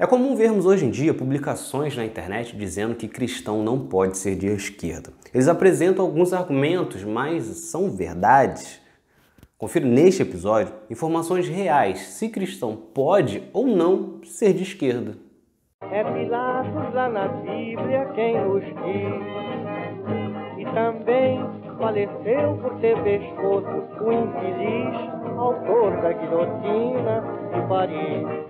É comum vermos hoje em dia publicações na internet dizendo que cristão não pode ser de esquerda. Eles apresentam alguns argumentos, mas são verdades? Confira neste episódio informações reais se cristão pode ou não ser de esquerda. É Pilatos lá na Bíblia quem nos diz, e também faleceu por ter pescoço o infeliz autor da guilhotina de Paris.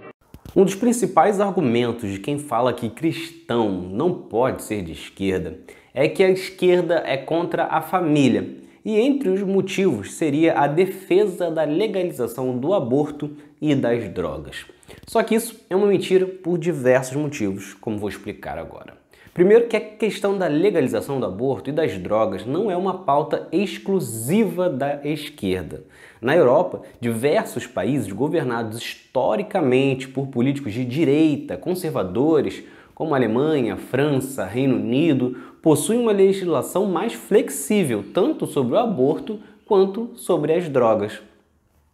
Um dos principais argumentos de quem fala que cristão não pode ser de esquerda é que a esquerda é contra a família, e entre os motivos seria a defesa da legalização do aborto e das drogas. Só que isso é uma mentira por diversos motivos, como vou explicar agora. Primeiro, que a questão da legalização do aborto e das drogas não é uma pauta exclusiva da esquerda. Na Europa, diversos países governados historicamente por políticos de direita, conservadores, como Alemanha, França, Reino Unido, possuem uma legislação mais flexível, tanto sobre o aborto quanto sobre as drogas.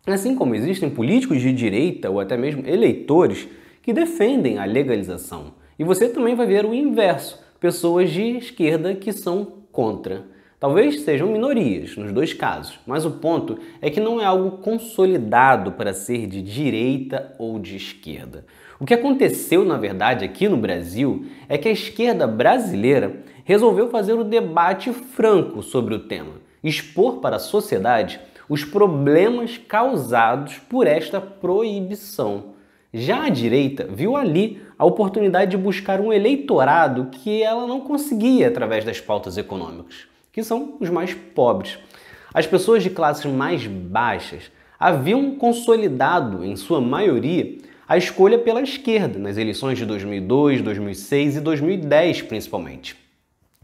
Assim como existem políticos de direita ou até mesmo eleitores que defendem a legalização. E você também vai ver o inverso, pessoas de esquerda que são contra. Talvez sejam minorias nos dois casos, mas o ponto é que não é algo consolidado para ser de direita ou de esquerda. O que aconteceu, na verdade, aqui no Brasil é que a esquerda brasileira resolveu fazer um debate franco sobre o tema, expor para a sociedade os problemas causados por esta proibição. Já a direita viu ali a oportunidade de buscar um eleitorado que ela não conseguia através das pautas econômicas, que são os mais pobres. As pessoas de classes mais baixas haviam consolidado, em sua maioria, a escolha pela esquerda nas eleições de 2002, 2006 e 2010, principalmente.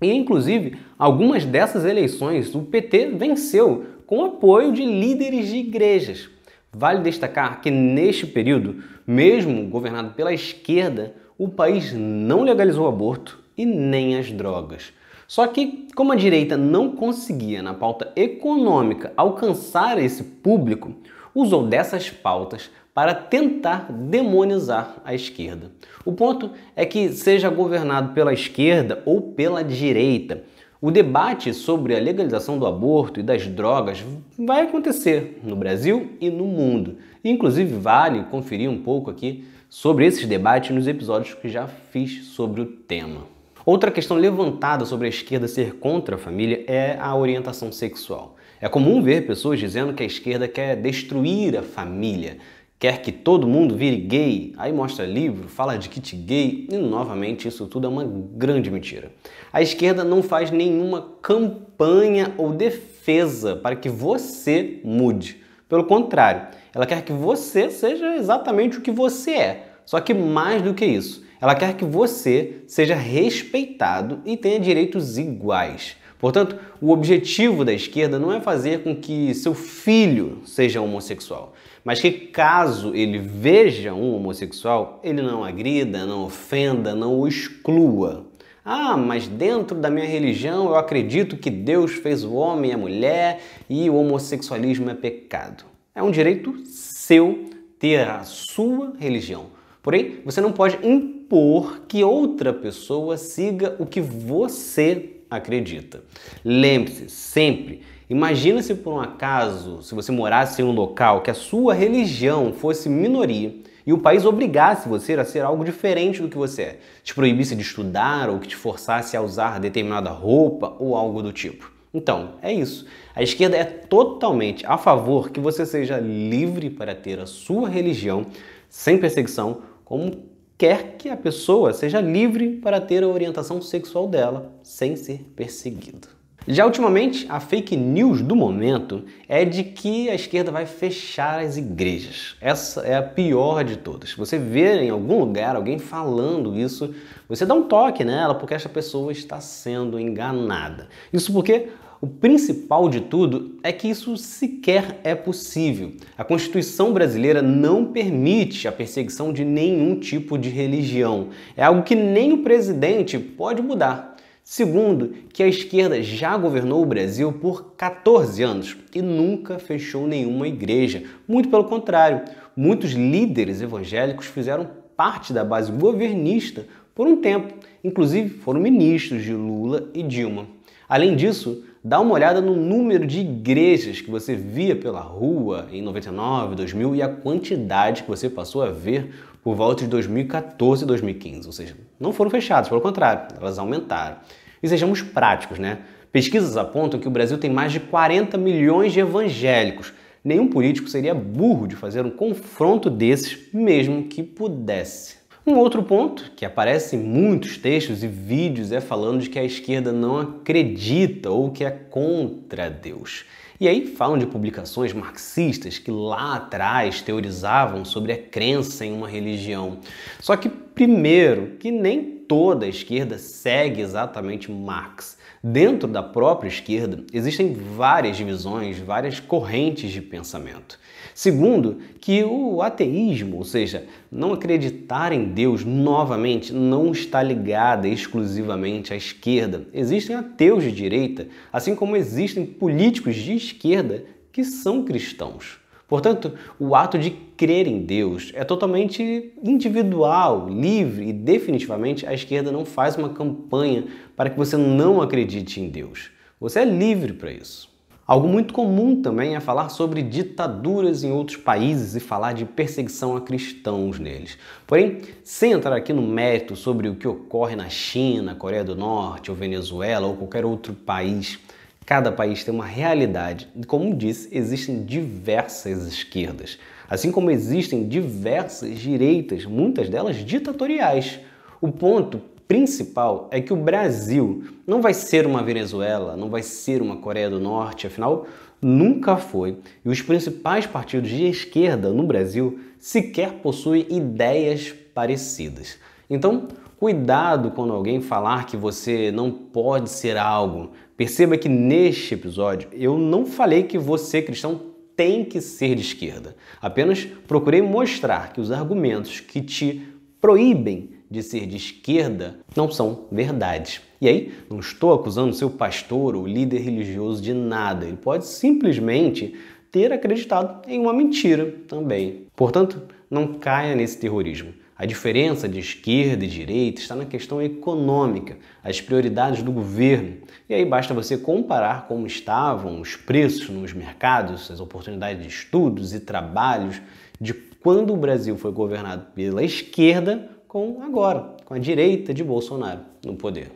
E, inclusive, algumas dessas eleições o PT venceu com o apoio de líderes de igrejas. Vale destacar que neste período, mesmo governado pela esquerda, o país não legalizou o aborto e nem as drogas. Só que, como a direita não conseguia, na pauta econômica, alcançar esse público, usou dessas pautas para tentar demonizar a esquerda. O ponto é que, seja governado pela esquerda ou pela direita, o debate sobre a legalização do aborto e das drogas vai acontecer no Brasil e no mundo. Inclusive, vale conferir um pouco aqui sobre esses debates nos episódios que já fiz sobre o tema. Outra questão levantada sobre a esquerda ser contra a família é a orientação sexual. É comum ver pessoas dizendo que a esquerda quer destruir a família, quer que todo mundo vire gay, aí mostra livro, fala de kit gay, e novamente isso tudo é uma grande mentira. A esquerda não faz nenhuma campanha ou defesa para que você mude. Pelo contrário, ela quer que você seja exatamente o que você é. Só que mais do que isso, ela quer que você seja respeitado e tenha direitos iguais. Portanto, o objetivo da esquerda não é fazer com que seu filho seja homossexual, mas que caso ele veja um homossexual, ele não agrida, não ofenda, não o exclua. Ah, mas dentro da minha religião eu acredito que Deus fez o homem e a mulher e o homossexualismo é pecado. É um direito seu ter a sua religião. Porém, você não pode impor que outra pessoa siga o que você acredita. Lembre-se, sempre, imagina se por um acaso, se você morasse em um local que a sua religião fosse minoria e o país obrigasse você a ser algo diferente do que você é, te proibisse de estudar ou que te forçasse a usar determinada roupa ou algo do tipo. Então, é isso. A esquerda é totalmente a favor que você seja livre para ter a sua religião sem perseguição, como quer que a pessoa seja livre para ter a orientação sexual dela, sem ser perseguida. Já ultimamente, a fake news do momento é de que a esquerda vai fechar as igrejas. Essa é a pior de todas. Você vê em algum lugar alguém falando isso, você dá um toque nela porque essa pessoa está sendo enganada. Isso porque o principal de tudo é que isso sequer é possível. A Constituição brasileira não permite a perseguição de nenhum tipo de religião. É algo que nem o presidente pode mudar. Segundo, que a esquerda já governou o Brasil por 14 anos e nunca fechou nenhuma igreja. Muito pelo contrário, muitos líderes evangélicos fizeram parte da base governista por um tempo, inclusive foram ministros de Lula e Dilma. Além disso, dá uma olhada no número de igrejas que você via pela rua em 99, 2000 e a quantidade que você passou a ver por volta de 2014 e 2015, ou seja, não foram fechadas, pelo contrário, elas aumentaram. E sejamos práticos, né? Pesquisas apontam que o Brasil tem mais de 40 milhões de evangélicos. Nenhum político seria burro de fazer um confronto desses, mesmo que pudesse. Um outro ponto, que aparece em muitos textos e vídeos, é falando de que a esquerda não acredita ou que é contra Deus. E aí falam de publicações marxistas que lá atrás teorizavam sobre a crença em uma religião. Só que, primeiro, que nem toda a esquerda segue exatamente Marx. Dentro da própria esquerda, existem várias divisões, várias correntes de pensamento. Segundo, que o ateísmo, ou seja, não acreditar em Deus novamente, não está ligada exclusivamente à esquerda. Existem ateus de direita, assim como existem políticos de esquerda que são cristãos. Portanto, o ato de crer em Deus é totalmente individual, livre e definitivamente a esquerda não faz uma campanha para que você não acredite em Deus. Você é livre para isso. Algo muito comum também é falar sobre ditaduras em outros países e falar de perseguição a cristãos neles. Porém, sem entrar aqui no mérito sobre o que ocorre na China, Coreia do Norte ou Venezuela ou qualquer outro país, cada país tem uma realidade e, como disse, existem diversas esquerdas, assim como existem diversas direitas, muitas delas ditatoriais. O ponto principal é que o Brasil não vai ser uma Venezuela, não vai ser uma Coreia do Norte, afinal, nunca foi. E os principais partidos de esquerda no Brasil sequer possuem ideias parecidas. Então, cuidado quando alguém falar que você não pode ser algo. Perceba que neste episódio eu não falei que você, cristão, tem que ser de esquerda. Apenas procurei mostrar que os argumentos que te proíbem de ser de esquerda não são verdades. E aí, não estou acusando seu pastor ou líder religioso de nada. Ele pode simplesmente ter acreditado em uma mentira também. Portanto, não caia nesse terrorismo. A diferença de esquerda e direita está na questão econômica, as prioridades do governo. E aí basta você comparar como estavam os preços nos mercados, as oportunidades de estudos e trabalhos de quando o Brasil foi governado pela esquerda com agora, com a direita de Bolsonaro no poder.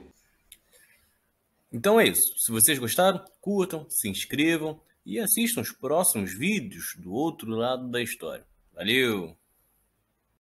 Então é isso. Se vocês gostaram, curtam, se inscrevam e assistam os próximos vídeos do Outro Lado da História. Valeu!